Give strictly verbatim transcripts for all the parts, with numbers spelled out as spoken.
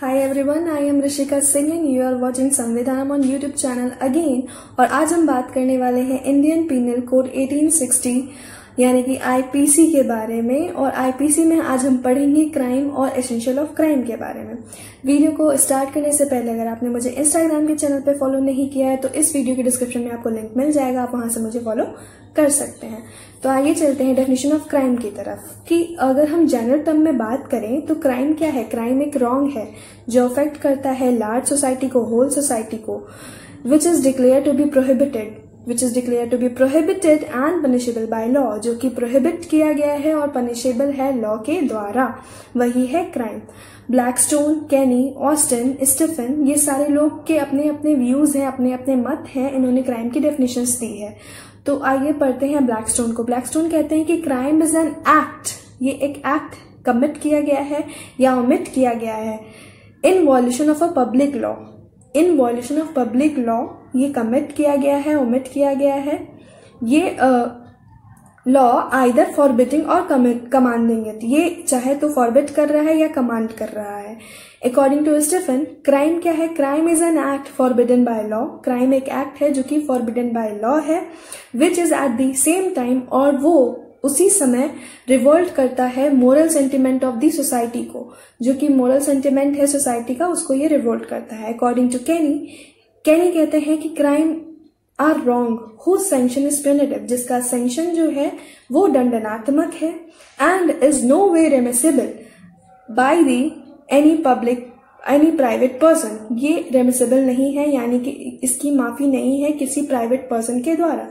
Hi everyone, I am Rishika Singh and you are watching Samvidhanam on YouTube channel again. और आज हम बात करने वाले हैं इंडियन पीनल कोड अठारह सौ साठ यानी कि आईपीसी के बारे में। और आईपीसी में आज हम पढ़ेंगे क्राइम और एसेंशियल ऑफ क्राइम के बारे में। वीडियो को स्टार्ट करने से पहले अगर आपने मुझे इंस्टाग्राम के चैनल पर फॉलो नहीं किया है तो इस वीडियो के डिस्क्रिप्शन में आपको लिंक मिल जाएगा, आप वहां से मुझे फॉलो कर सकते हैं। तो आगे चलते हैं डेफिनेशन ऑफ क्राइम की तरफ। कि अगर हम जनरल टर्म में बात करें तो क्राइम क्या है? क्राइम एक रॉन्ग है जो अफेक्ट करता है लार्ज सोसाइटी को, होल सोसाइटी को, which is declare to be prohibited which is declare to be prohibited and punishable by law, जो कि प्रोहिबिट किया गया है और पनिशेबल है लॉ के द्वारा, वही है crime. Blackstone, Kenny, Austin, Stephen, ये सारे लोग के अपने अपने व्यूज हैं, अपने अपने मत हैं, इन्होंने क्राइम की डेफिनेशंस दी है। तो आइए पढ़ते हैं ब्लैकस्टोन को। ब्लैकस्टोन कहते हैं कि क्राइम इज एन एक्ट, ये एक एक्ट कमिट किया गया है या ओमिट किया गया है in violation of a public law. In violation of public law ये कमिट किया गया है, ओमिट किया गया है। ये लॉ आइदर फॉरबिडिंग और कमांडिंग है, ये चाहे तो फॉरबिड कर रहा है या कमांड कर रहा है। अकॉर्डिंग टू स्टीफन, क्राइम क्या है? Crime is an act forbidden by law. Crime एक एक्ट है जो कि फॉरबिडन बाय लॉ है, which is at the same time, और वो उसी समय रिवोल्ट करता है moral sentiment of the society को, जो कि मोरल सेंटिमेंट है सोसाइटी का, उसको ये रिवोल्ट करता है। अकॉर्डिंग टू केनी, केनी कहते हैं कि crime are wrong whose sanction is punitive, जिसका सेंक्शन जो है वो दंडनात्मक है, and is no way remissible by the any public any private person. ये रेमिसिबल नहीं है, यानी कि इसकी माफी नहीं है किसी प्राइवेट पर्सन के द्वारा।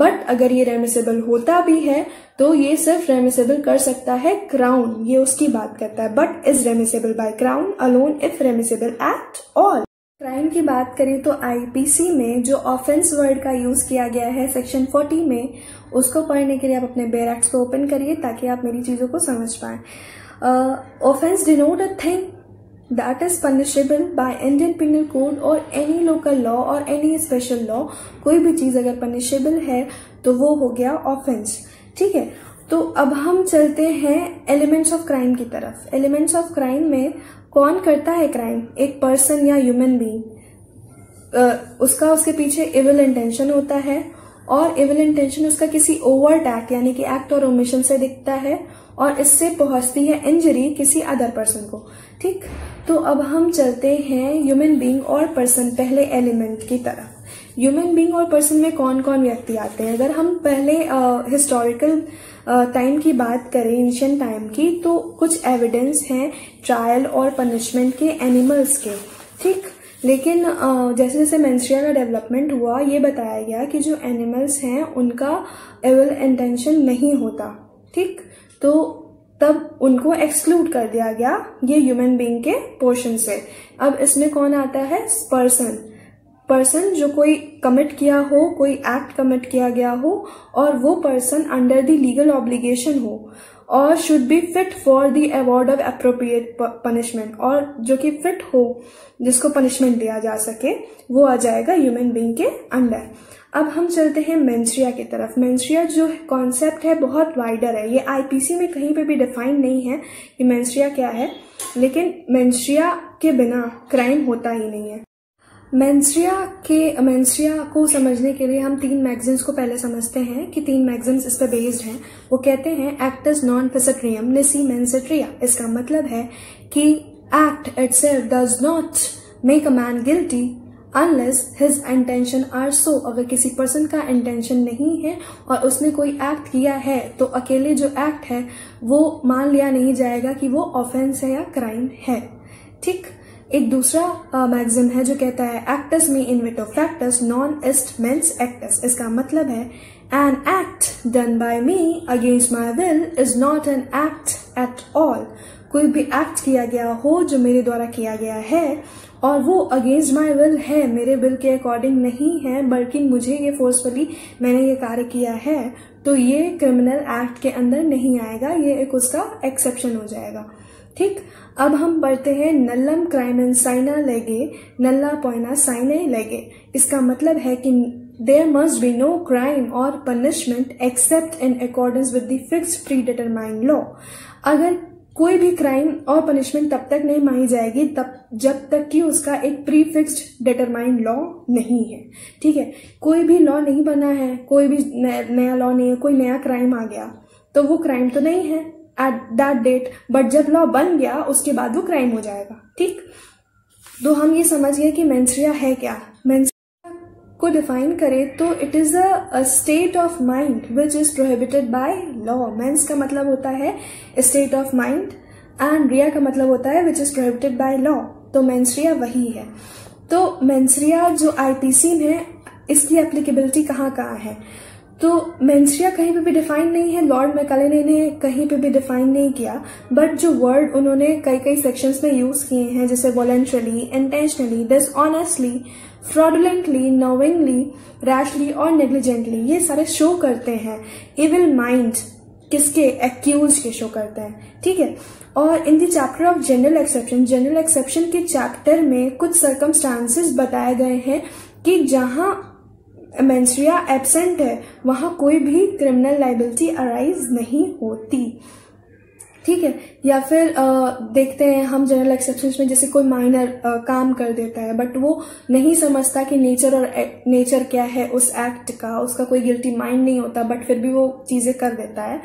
बट अगर ये रेमिसिबल होता भी है तो ये सिर्फ रेमिसिबल कर सकता है क्राउन, ये उसकी बात करता है। But is remissible by crown alone if remissible at all. Crime की बात करें तो आईपीसी में जो ऑफेंस वर्ड का यूज किया गया है सेक्शन चालीस में, उसको पढ़ने के लिए आप अपने बेयर एक्ट्स को ओपन करिए ताकि आप मेरी चीजों को समझ पाए। Offence denote a thing that is punishable by Indian Penal Code or any local law or any special law। कोई भी चीज अगर punishable है तो वो हो गया offense, ठीक है। तो अब हम चलते हैं elements of crime की तरफ। elements of crime में कौन करता है crime? एक person या human being, उसका उसके पीछे evil intention होता है, और evil intention उसका किसी overt act यानी कि act और omission से दिखता है, और इससे पहुंचती है इंजरी किसी अदर पर्सन को, ठीक। तो अब हम चलते हैं ह्यूमन बीइंग और पर्सन, पहले एलिमेंट की तरफ। ह्यूमन बीइंग और पर्सन में कौन कौन व्यक्ति आते हैं? अगर हम पहले हिस्टोरिकल टाइम की बात करें, एंशिएंट टाइम की, तो कुछ एविडेंस हैं ट्रायल और पनिशमेंट के एनिमल्स के, ठीक। लेकिन जैसे जैसे मेंस रे का डेवलपमेंट हुआ, ये बताया गया कि जो एनिमल्स हैं उनका एविल इंटेंशन नहीं होता, ठीक। तो तब उनको एक्सक्लूड कर दिया गया ये ह्यूमन बीइंग के पोर्शन से। अब इसमें कौन आता है? पर्सन। पर्सन जो कोई कमिट किया हो, कोई एक्ट कमिट किया गया हो, और वो person under the legal obligation हो, और should be fit for the award of appropriate punishment, और जो कि फिट हो, जिसको पनिशमेंट दिया जा सके, वो आ जाएगा ह्यूमन बीइंग के अंडर। अब हम चलते हैं मेंस रे की तरफ। मेंस रे जो कॉन्सेप्ट है बहुत वाइडर है, ये आईपीसी में कहीं पे भी डिफाइन नहीं है कि मेंस रे क्या है, लेकिन मेंस रे के बिना क्राइम होता ही नहीं है। मेंस रे के मेंस रे को समझने के लिए हम तीन मैगजीन्स को पहले समझते हैं कि तीन मैगजीन्स इस पर बेस्ड हैं। वो कहते हैं actus non facit reum nisi mens sit rea. इसका मतलब है कि act itself does not make a man guilty Unless his intention are so, अगर किसी पर्सन का इंटेंशन नहीं है और उसने कोई एक्ट किया है तो अकेले जो एक्ट है वो मान लिया नहीं जाएगा कि वो ऑफेंस है या क्राइम है, ठीक। एक दूसरा मैगज़ीन है जो कहता है actus me invito factus non est mens actus। इसका मतलब है an act done by me against my will is not an act at all। कोई भी एक्ट किया गया हो जो मेरे द्वारा किया गया है और वो अगेंस्ट माय विल है, मेरे विल के अकॉर्डिंग नहीं है, बल्कि मुझे ये फोर्सफुली मैंने ये कार्य किया है, तो ये क्रिमिनल एक्ट के अंदर नहीं आएगा, ये एक उसका एक्सेप्शन हो जाएगा, ठीक। अब हम पढ़ते हैं नल्लम क्राइमेन साइना लेगे नल्ला पॉइना साइने लेगे। इसका मतलब है कि There must be no crime or punishment except in accordance with the fixed pre-determined law। अगर कोई भी क्राइम और पनिशमेंट तब तक नहीं मानी जाएगी तब जब तक कि उसका एक प्री फिक्स्ड डिटरमाइंड लॉ नहीं है, ठीक है। कोई भी लॉ नहीं बना है, कोई भी नया लॉ नहीं है, कोई नया क्राइम आ गया तो वो क्राइम तो नहीं है एट दैट डेट, बट जब लॉ बन गया उसके बाद वो क्राइम हो जाएगा, ठीक। तो हम ये समझ गए कि मेंस रिया है क्या। मेंस रिया को डिफाइन करें तो it is a state of mind which is prohibited by law. Mens का मतलब होता है state of mind and rea का मतलब होता है which is prohibited by law. तो मेंस रिया वही है। तो मेंस रिया जो आईपीसी में है इसकी एप्लीकेबिलिटी कहाँ कहाँ है। तो मेंस रिया कहीं पे भी डिफाइन नहीं है, लॉर्ड मैकले ने इन्हें कहीं पे भी डिफाइन नहीं किया, बट जो वर्ड उन्होंने कई कई सेक्शंस में यूज किए हैं जैसे voluntarily, intentionally, dishonestly, fraudulently, knowingly, rashly और नेग्लिजेंटली, ये सारे शो करते हैं इविल माइंड किसके, एक्यूज के शो करते हैं, ठीक है। और in the chapter of general exception, general exception के चैप्टर में कुछ सर्कमस्टांसेस बताए गए हैं कि जहां मेंस रिया एब्सेंट है वहां कोई भी क्रिमिनल लाइबिलिटी अराइज नहीं होती, ठीक है। या फिर आ, देखते हैं हम जनरल एक्सेप्शंस में जैसे कोई माइनर आ, काम कर देता है बट वो नहीं समझता कि नेचर और नेचर क्या है उस एक्ट का, उसका कोई गिल्टी माइंड नहीं होता बट फिर भी वो चीजें कर देता है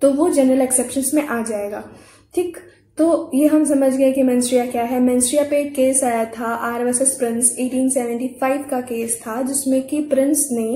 तो वो जनरल एक्सेप्शंस में आ जाएगा, ठीक। तो ये हम समझ गए कि मेंस रिया क्या है। मेंस रिया पे एक केस आया था आर वर्सेस प्रिंस, अठारह सौ पचहत्तर का केस था जिसमें कि प्रिंस ने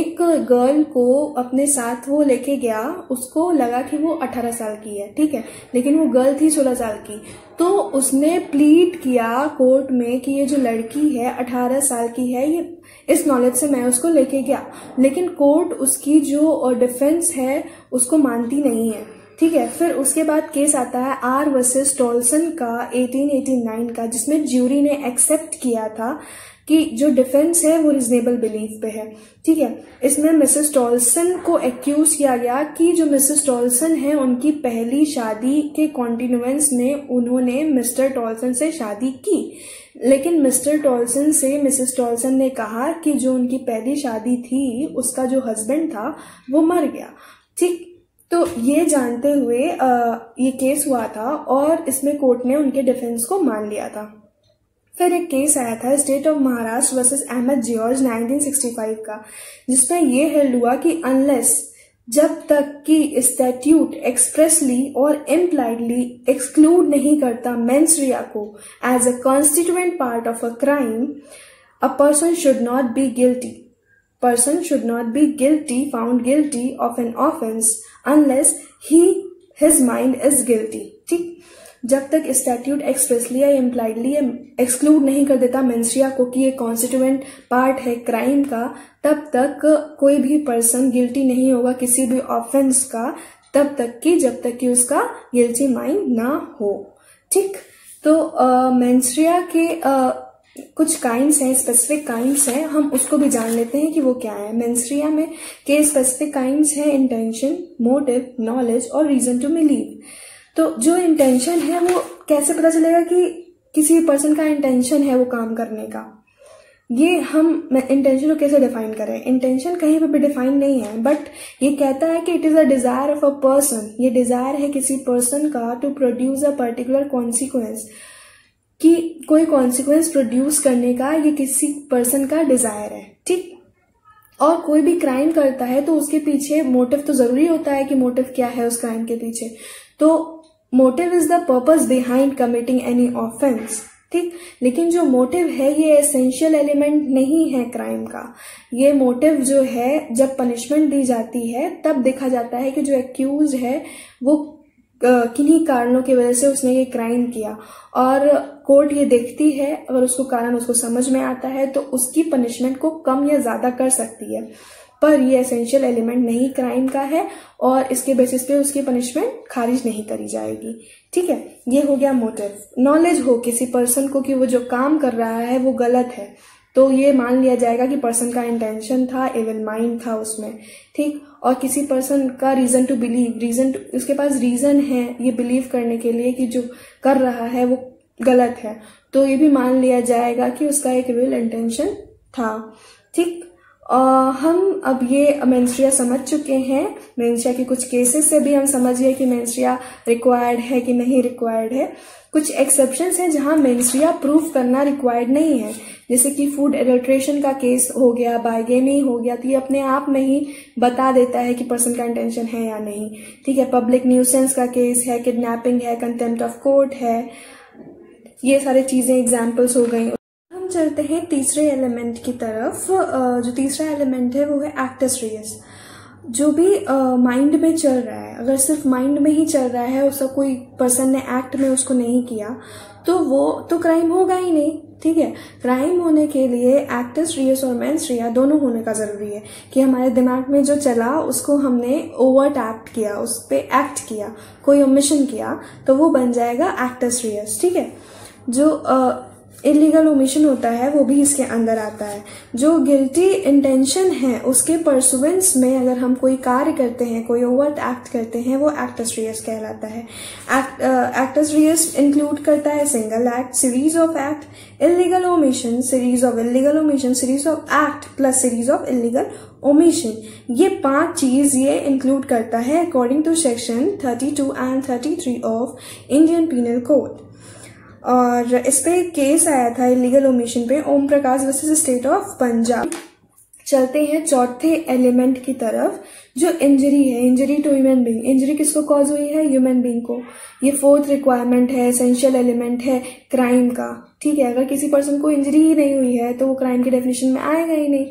एक गर्ल को अपने साथ वो लेके गया, उसको लगा कि वो अठारह साल की है, ठीक है, लेकिन वो गर्ल थी सोलह साल की। तो उसने प्लीड किया कोर्ट में कि ये जो लड़की है अठारह साल की है, ये इस नॉलेज से मैं उसको लेके गया, लेकिन कोर्ट उसकी जो डिफेंस है उसको मानती नहीं है, ठीक है। फिर उसके बाद केस आता है आर वर्सेस टॉल्सन का अठारह सौ नवासी का, जिसमें ज्यूरी ने एक्सेप्ट किया था कि जो डिफेंस है वो रिजनेबल बिलीफ पे है, ठीक है। इसमें मिसेस टॉल्सन को एक्यूज किया गया कि जो मिसेस टॉल्सन है उनकी पहली शादी के कॉन्टिन्यूएंस में उन्होंने मिस्टर टॉल्सन से शादी की, लेकिन मिस्टर टॉल्सन से मिसेस टॉल्सन ने कहा कि जो उनकी पहली शादी थी उसका जो हस्बैंड था वो मर गया, ठीक। तो ये जानते हुए आ, ये केस हुआ था और इसमें कोर्ट ने उनके डिफेंस को मान लिया था। फिर एक केस आया था state of Maharashtra versus Ahmad George nineteen sixty five का, जिसमें ये हेल्ड हुआ कि अनलेस जब तक कि स्टैट्यूट एक्सप्रेसली और इम्प्लाइडली एक्सक्लूड नहीं करता मेंस रिया को as a constituent part of a crime, a person should not be guilty Person should not be guilty, found guilty of an offense unless he, his mind is guilty, ठीक। जब तक statute expressly या impliedly exclude नहीं कर देता mains rea को कि ये constituent part है crime का, तब तक कोई भी person guilty नहीं होगा किसी भी offense का तब तक कि जब तक कि उसका guilty mind ना हो, ठीक। तो मेंस रिया के आ, कुछ काइंड्स हैं, स्पेसिफिक काइंड्स हैं, हम उसको भी जान लेते हैं कि वो क्या है। मेंस रिया में के स्पेसिफिक काइंड्स हैं इंटेंशन, मोटिव, नॉलेज और रीजन टू बिलीव। तो जो इंटेंशन है वो कैसे पता चलेगा कि किसी पर्सन का इंटेंशन है वो काम करने का, ये हम इंटेंशन को कैसे डिफाइन करें। इंटेंशन कहीं पर भी डिफाइन नहीं है बट ये कहता है कि it is a desire of a person, ये डिजायर है किसी पर्सन का to produce a particular consequence, कि कोई कॉन्सिक्वेंस प्रोड्यूस करने का ये किसी पर्सन का डिजायर है, ठीक। और कोई भी क्राइम करता है तो उसके पीछे मोटिव तो जरूरी होता है कि मोटिव क्या है उस क्राइम के पीछे। तो motive is the purpose behind committing any offence, ठीक। लेकिन जो मोटिव है ये एसेंशियल एलिमेंट नहीं है क्राइम का। ये मोटिव जो है जब पनिशमेंट दी जाती है तब देखा जाता है कि जो एक्यूज है वो किन्हीं कारणों की वजह से उसने ये क्राइम किया, और कोर्ट ये देखती है अगर उसको कारण उसको समझ में आता है तो उसकी पनिशमेंट को कम या ज्यादा कर सकती है, पर ये एसेंशियल एलिमेंट नहीं क्राइम का है और इसके बेसिस पे उसकी पनिशमेंट खारिज नहीं करी जाएगी, ठीक है। ये हो गया मोटिव। नॉलेज हो किसी पर्सन को कि वो जो काम कर रहा है वो गलत है तो ये मान लिया जाएगा कि पर्सन का इंटेंशन था, इविल माइंड था उसमें, ठीक। और किसी पर्सन का reason to believe, reason to उसके पास रीजन है ये बिलीव करने के लिए कि जो कर रहा है वो गलत है तो ये भी मान लिया जाएगा कि उसका एक रियल इंटेंशन था, ठीक। Uh, हम अब ये मेंस रिया समझ चुके हैं। मेंस रिया के कुछ केसेस से भी हम समझिए कि मेंस रिया रिक्वायर्ड है कि नहीं रिक्वायर्ड है। कुछ एक्सेप्शंस हैं जहां मेंस रिया प्रूव करना रिक्वायर्ड नहीं है, जैसे कि फूड एडल्ट्रेशन का केस हो गया, बाइगेनी हो गया, तो ये अपने आप में ही बता देता है कि पर्सन का इंटेंशन है या नहीं। ठीक है, पब्लिक न्यूसेंस का केस है, किडनैपिंग है, कंटेम्प्ट ऑफ कोर्ट है, ये सारी चीजें एग्जाम्पल्स हो गई। चलते हैं तीसरे एलिमेंट की तरफ। जो तीसरा एलिमेंट है वो है एक्टस रेयस। जो भी माइंड में चल रहा है, अगर सिर्फ माइंड में ही चल रहा है, उसका कोई पर्सन ने एक्ट में उसको नहीं किया, तो वो तो क्राइम होगा ही नहीं। ठीक है, क्राइम होने के लिए एक्टस रेयस और मेंस रिया दोनों होने का जरूरी है कि हमारे दिमाग में जो चला उसको हमने ओवर्ट एक्ट किया, उस पर एक्ट किया, कोई ओमिशन किया, तो वो बन जाएगा एक्टस रेयस। ठीक है, जो आ, इलीगल ओमिशन होता है वो भी इसके अंदर आता है। जो गिल्टी इंटेंशन है उसके परसुवेंस में अगर हम कोई कार्य करते हैं, कोई ओवर्ट एक्ट करते हैं, वो एक्टस रेयस कहलाता है। एक्टस रेयस इंक्लूड करता है single act, series of act, illegal omission, series of illegal omission, series of act plus series of illegal omission. ये पांच चीज ये इंक्लूड करता है according to section thirty two and thirty three of Indian penal code. और इस पे case आया था इलीगल ओमिशन पे, Om Prakash versus state of Punjab. चलते हैं चौथे एलिमेंट की तरफ, जो इंजरी है, injury to human being. Injury किसको कॉज हुई है? ह्यूमन बीइंग को। ये फोर्थ रिक्वायरमेंट है, एसेंशियल एलिमेंट है क्राइम का। ठीक है, अगर किसी पर्सन को इंजरी ही नहीं हुई है तो वो क्राइम की डेफिनेशन में आएगा ही नहीं।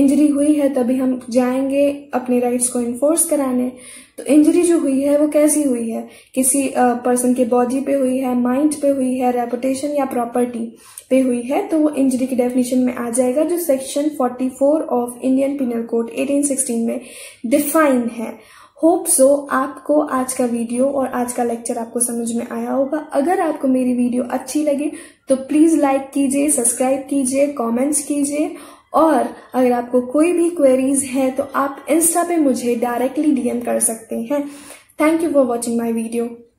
इंजरी हुई है तभी हम जाएंगे अपने राइट्स को इन्फोर्स कराने। तो इंजरी जो हुई है वो कैसी हुई है? किसी पर्सन के बॉडी पे हुई है, माइंड पे हुई है, रेपुटेशन या प्रॉपर्टी पे हुई है, तो वो इंजरी की डेफिनेशन में आ जाएगा, जो section forty four of Indian penal code eighteen sixteen में डिफाइन है। होप सो आपको आज का वीडियो और आज का लेक्चर आपको समझ में आया होगा। अगर आपको मेरी वीडियो अच्छी लगे तो प्लीज लाइक कीजिए, सब्सक्राइब कीजिए, कमेंट्स कीजिए, और अगर आपको कोई भी क्वेरीज है तो आप इंस्टा पे मुझे डायरेक्टली डी एम कर सकते हैं। Thank you for watching my video.